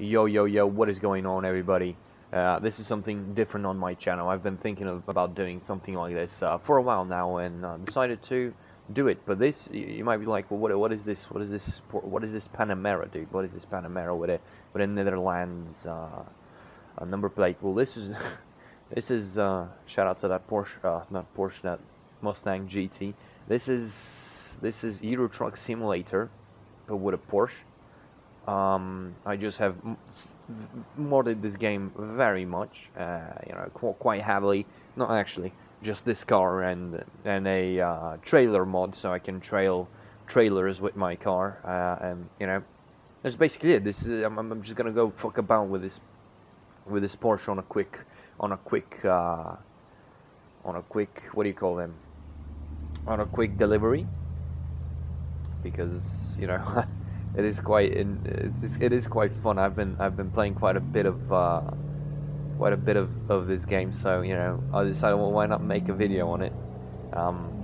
Yo, yo, yo, what is going on, everybody? This is something different on my channel. I've been thinking about doing something like this for a while now, and decided to do it. But this, you might be like, well, what is this? What is this? What is this Panamera, dude? What is this Panamera with a Netherlands number plate? Well, this is this is shout out to that Porsche, not Porsche, that Mustang GT. This is Euro Truck Simulator, but with a Porsche. I just have modded this game very much, you know, quite heavily. Not actually, just this car and a trailer mod, so I can trailers with my car. And you know, that's basically it. This is, I'm just gonna go fuck about with this Porsche on a quick what do you call them, on a quick delivery, because you know. It is quite it is quite fun. I've been playing quite a bit of this game, so you know, I decided, well, why not make a video on it.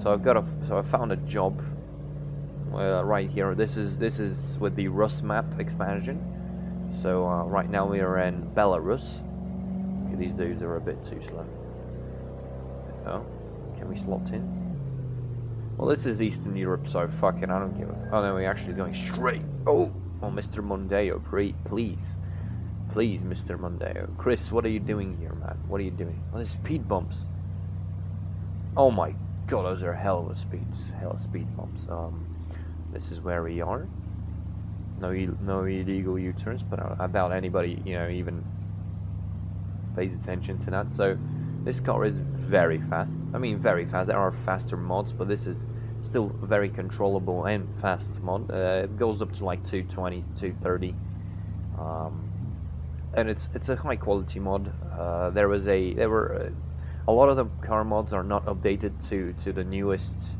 So I found a job right here. This is with the Rus map expansion. So right now we are in Belarus. Okay, these dudes are a bit too slow. Oh, can we slot in? Well, this is Eastern Europe, so fucking I don't give a. Oh no, we're actually going straight. Oh, oh, Mr. Mondeo, please, Mr. Mondeo, Chris, what are you doing here, man? What are you doing? Oh, there's speed bumps. Oh my God, those are hell of speed bumps. This is where we are. No illegal U-turns, but I doubt anybody, you know, even pays attention to that. So. This car is very fast. I mean, very fast. There are faster mods, but this is still very controllable and fast mod. It goes up to like 220, 230, and it's a high quality mod. There were a lot of the car mods are not updated to the newest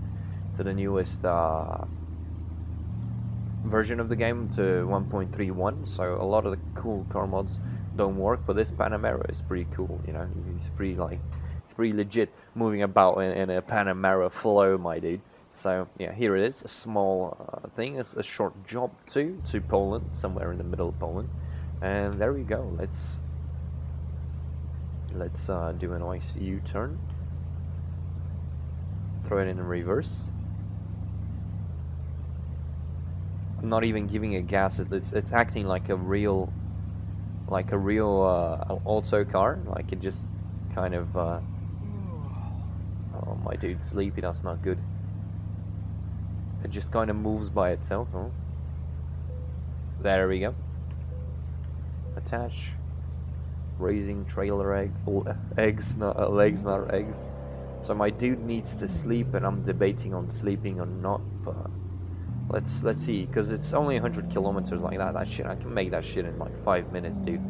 version of the game, to 1.31. So a lot of the cool car mods don't work, but this Panamera is pretty cool, you know. It's pretty legit moving about in a Panamera flow, my dude. So yeah, here it is, a small thing. It's a short job to Poland, somewhere in the middle of Poland, and there we go. Let's do a nice U-turn, throw it in reverse. I'm not even giving a gas. It's acting like a real auto car, like it just kind of oh my dude, sleepy, that's not good. It just kind of moves by itself. Oh, there we go. Attach, raising trailer legs, not eggs. So my dude needs to sleep, and I'm debating on sleeping or not, but Let's see, because it's only 100 kilometers like that. That shit, I can make that shit in like 5 minutes, dude.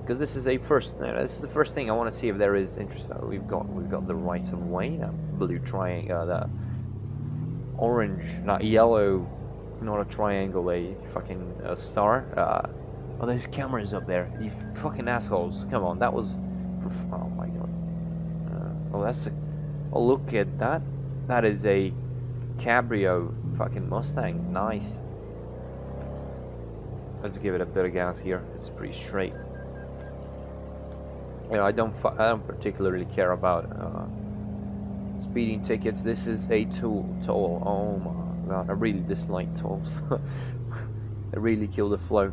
Because this is a first. This is the first thing I want to see if there is interest. Oh, we've got the right of way. That blue triangle, that orange, not yellow, not a triangle, a fucking star. Oh, there's cameras up there. You fucking assholes! Come on, that was. Oh my God. Oh, that's a. Oh, look at that. That is a cabrio. Fucking Mustang, nice. Let's give it a bit of gas here. It's pretty straight. You know, I don't particularly care about speeding tickets. This is a toll. Oh my God, I really dislike tolls. They really kill the flow.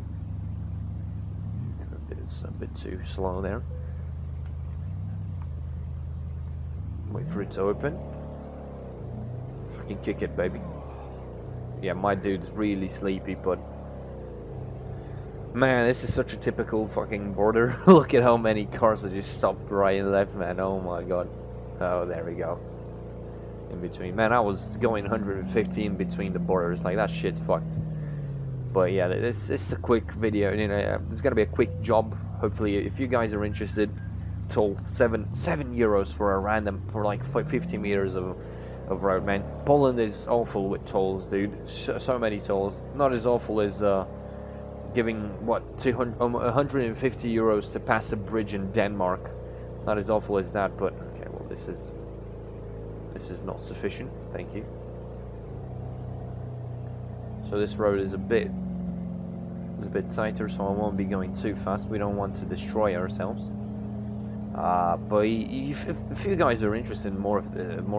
It's a bit too slow there. Wait for it to open. Fucking kick it, baby. Yeah, my dude's really sleepy, but man, this is such a typical fucking border. Look at how many cars are just stopped right and left, man. Oh my God. Oh, there we go. In between, man, I was going 115 between the borders. Like, that shit's fucked. But yeah, this is a quick video. You know, it's gonna be a quick job. Hopefully, if you guys are interested, toll €7 for a random for like 50 meters of road, man. Poland is awful with tolls, dude. So many tolls. Not as awful as giving what 150 euros to pass a bridge in Denmark. Not as awful as that, but okay. Well, this is not sufficient. Thank you. So this road is a bit It's a bit tighter, so I won't be going too fast. We don't want to destroy ourselves. But if you guys are interested in more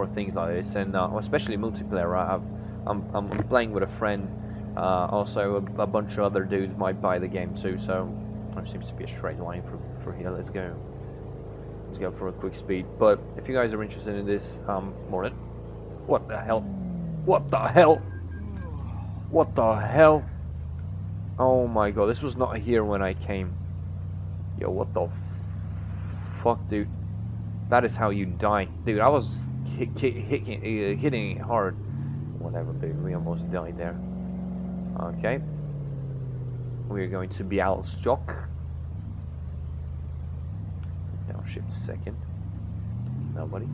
things like this, and especially multiplayer, I'm playing with a friend. Also, a bunch of other dudes might buy the game too. So there seems to be a straight line for here. Let's go. Let's go for a quick speed. But if you guys are interested in this, Morton. What the hell? What the hell? What the hell? Oh my god, this was not here when I came. Yo, what the fuck, dude? That is how you die. Dude, I was hitting it hard. Whatever, dude, we almost died there. Okay. We're going to be out of stock. Now shift second. Nobody.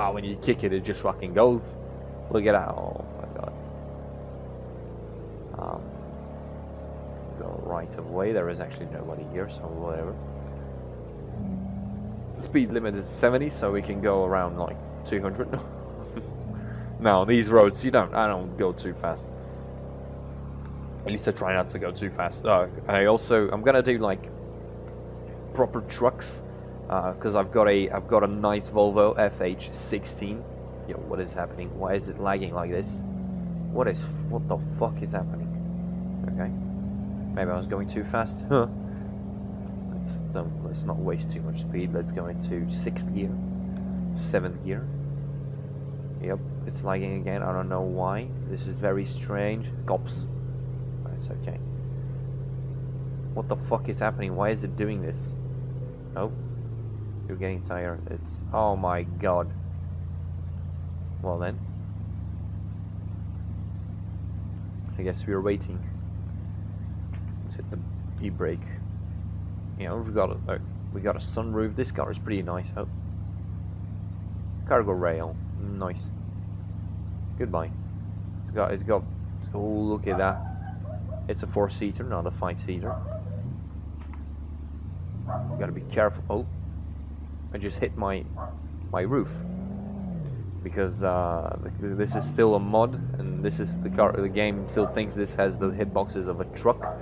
Oh, when you kick it, it just fucking goes. Look at that. Oh my god. Go right away. There is actually nobody here, so whatever. Speed limit is 70, so we can go around like 200. No, these roads, I don't go too fast. At least I try not to go too fast. I'm gonna do like proper trucks, because I've got a nice Volvo FH16. Yo, what is happening? Why is it lagging like this? What the fuck is happening? Okay, maybe I was going too fast. Huh? Let's not waste too much speed. Let's go into 6th gear, 7th gear. Yep, it's lagging again. I don't know why. This is very strange. Cops. It's okay. What the fuck is happening? Why is it doing this? Oh, you're getting tired. It's, oh my god. Well then, I guess we're waiting. Let's hit the e-brake. You know, we got a sunroof. This car is pretty nice. Oh, cargo rail, nice. Goodbye. It's got. Oh, look at that. It's a 4-seater, not a 5-seater. You gotta be careful. Oh, I just hit my roof, because this is still a mod, and this is the car. The game still thinks this has the hitboxes of a truck,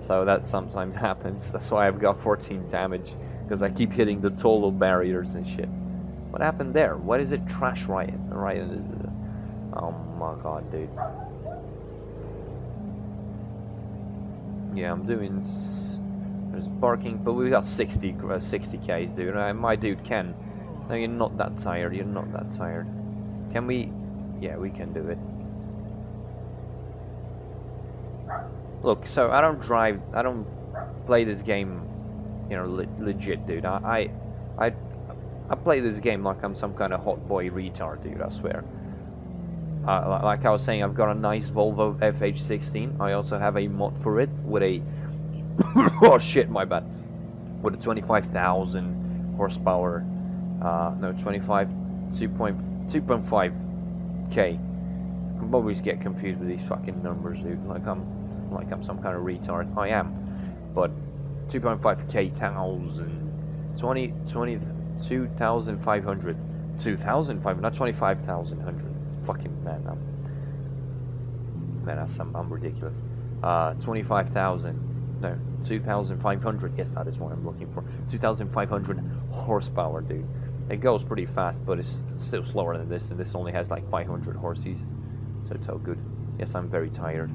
so that sometimes happens. That's why I've got 14 damage, because I keep hitting the total barriers and shit. What happened there? What is it? Trash riot, right? Oh my god, dude. Yeah, I'm doing. There's parking, but we got 60 k's, dude. My dude Ken. No, you're not that tired. You're not that tired. Can we? Yeah, we can do it. Look, so I don't drive. I don't play this game, you know, legit, dude. I play this game like I'm some kind of hot boy retard, dude. I swear. Like I was saying, I've got a nice Volvo FH16. I also have a mod for it with a oh shit, my bad, with a 25,000 horsepower, no, 2.5k. I always get confused with these fucking numbers, dude. Like I'm some kind of retard. I am, but 2,500, not 25,100. Fucking man, I'm ridiculous. 25,000, no, 2,500. Yes, that is what I'm looking for. 2,500 horsepower, dude. It goes pretty fast, but it's still slower than this, and this only has like 500 horses, so it's all good. Yes, I'm very tired.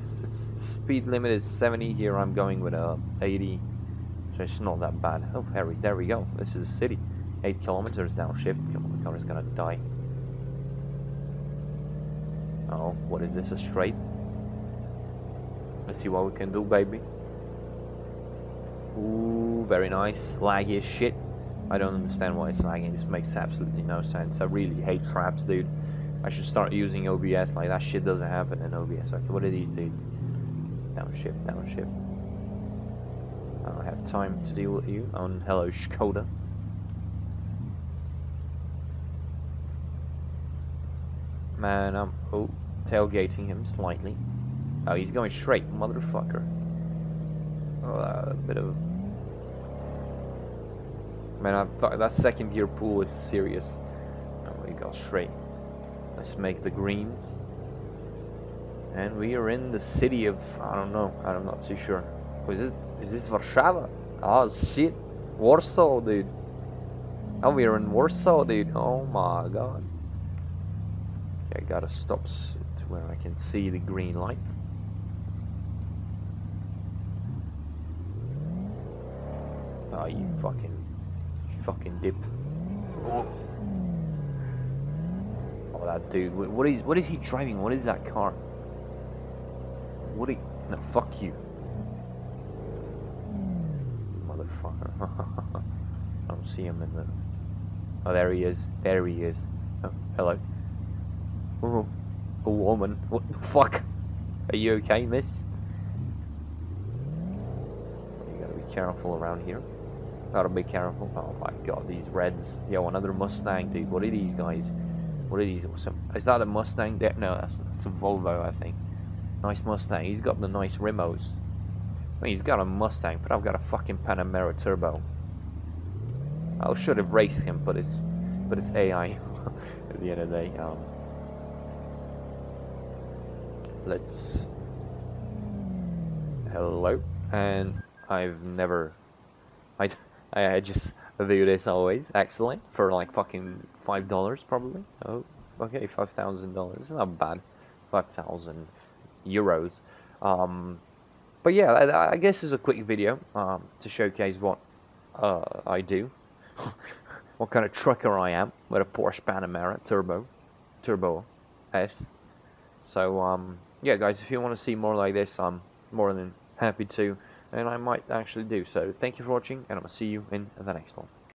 Speed limit is 70 here. I'm going with a 80, so it's not that bad. Oh, Harry, there we go. This is a city. 8 kilometers downshift. Come on, the car is gonna die. Oh, what is this, a straight? Let's see what we can do, baby. Ooh, very nice. Laggy as shit. I don't understand why it's lagging. This makes absolutely no sense. I really hate traps, dude. I should start using OBS. Like, that shit doesn't happen in OBS. Okay, what are these, dude? Downshift, downshift. I don't have time to deal with you. Oh, hello, Škoda. Man, I'm tailgating him slightly. Oh, he's going straight, motherfucker. A bit of. Man, I thought that 2nd gear pull is serious. Oh, he goes straight. Let's make the greens. And we are in the city of, I don't know, I'm not too sure. Is this Warsaw? Oh shit, Warsaw, dude. Oh, we are in Warsaw, dude. Oh my god. Okay, I gotta stop to where I can see the green light. Oh, you fucking dip. Oh. Oh, that dude. What is he driving? What is that car? No, fuck you. Motherfucker. I don't see him in the... Oh, there he is. There he is. Oh, hello. Oh, a woman. What the fuck? Are you okay, miss? You gotta be careful around here. Gotta be careful. Oh my god, these reds. Yo, another Mustang, dude. What are these guys? What are these? Awesome. Is that a Mustang? No, that's a Volvo, I think. Nice Mustang. He's got the nice rimmos. I mean, he's got a Mustang, but I've got a fucking Panamera Turbo. I should have raced him, but it's AI at the end of the day. Let's. Hello. And I've never. I just do this always. Excellent for like fucking $5 probably. Oh, okay, $5,000. It's not bad. 5,000 euros. But yeah, I guess it's a quick video to showcase what I do. What kind of trucker I am with a Porsche Panamera Turbo-S. So yeah, guys, if you want to see more like this, I'm more than happy to, and I might actually do so. Thank you for watching, and I'm gonna see you in the next one.